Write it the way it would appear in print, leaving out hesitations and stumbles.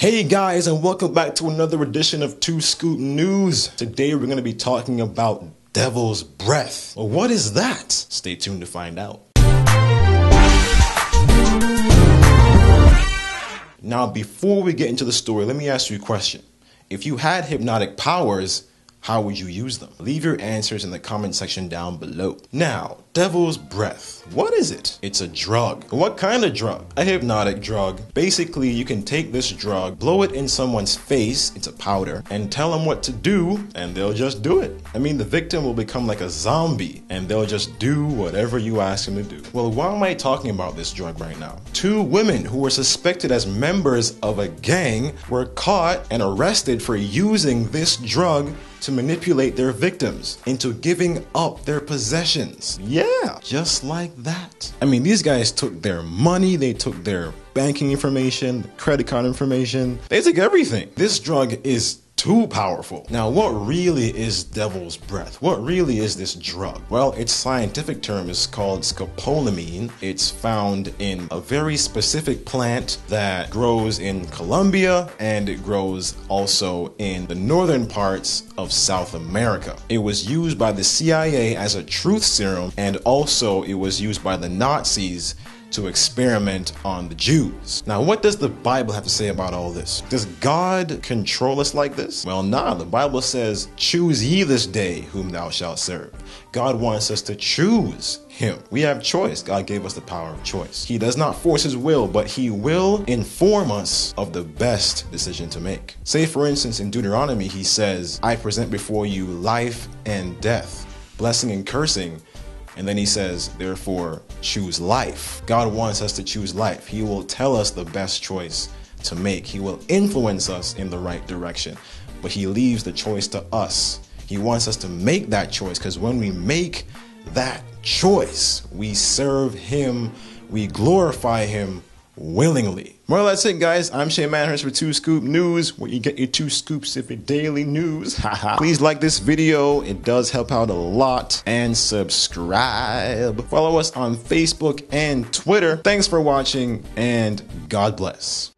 Hey guys, and welcome back to another edition of Two Scoop News. Today we're going to be talking about Devil's Breath. Well, what is that? Stay tuned to find out. Now, before we get into the story, let me ask you a question. If you had hypnotic powers, how would you use them? Leave your answers in the comment section down below. Now, Devil's Breath. What is it? It's a drug. What kind of drug? A hypnotic drug. Basically, you can take this drug, blow it in someone's face, it's a powder, and tell them what to do, and they'll just do it. I mean, the victim will become like a zombie, and they'll just do whatever you ask them to do. Well, why am I talking about this drug right now? Two women who were suspected as members of a gang were caught and arrested for using this drug to manipulate their victims into giving up their possessions. Yeah, just like that. I mean, these guys took their money, they took their banking information, credit card information, they took everything. This drug is too powerful. Now, what really is Devil's Breath? What really is this drug? Well, its scientific term is called scopolamine. It's found in a very specific plant that grows in Colombia, and it grows also in the northern parts of South America. It was used by the CIA as a truth serum, and also it was used by the Nazis to experiment on the Jews. Now, what does the Bible have to say about all this? Does God control us like this? Well, nah, the Bible says, choose ye this day whom thou shalt serve. God wants us to choose him. We have choice. God gave us the power of choice. He does not force his will, but he will inform us of the best decision to make. Say, for instance, in Deuteronomy, he says, I present before you life and death, blessing and cursing. And then he says, therefore, choose life. God wants us to choose life. He will tell us the best choice to make. He will influence us in the right direction, but he leaves the choice to us. He wants us to make that choice, because when we make that choice, we serve him, we glorify him willingly. Well, that's it, guys. I'm Shane Manhurst for Two Scoop News, where you get your 2 scoops of your daily news. Please like this video. It does help out a lot. And subscribe. Follow us on Facebook and Twitter. Thanks for watching, and God bless.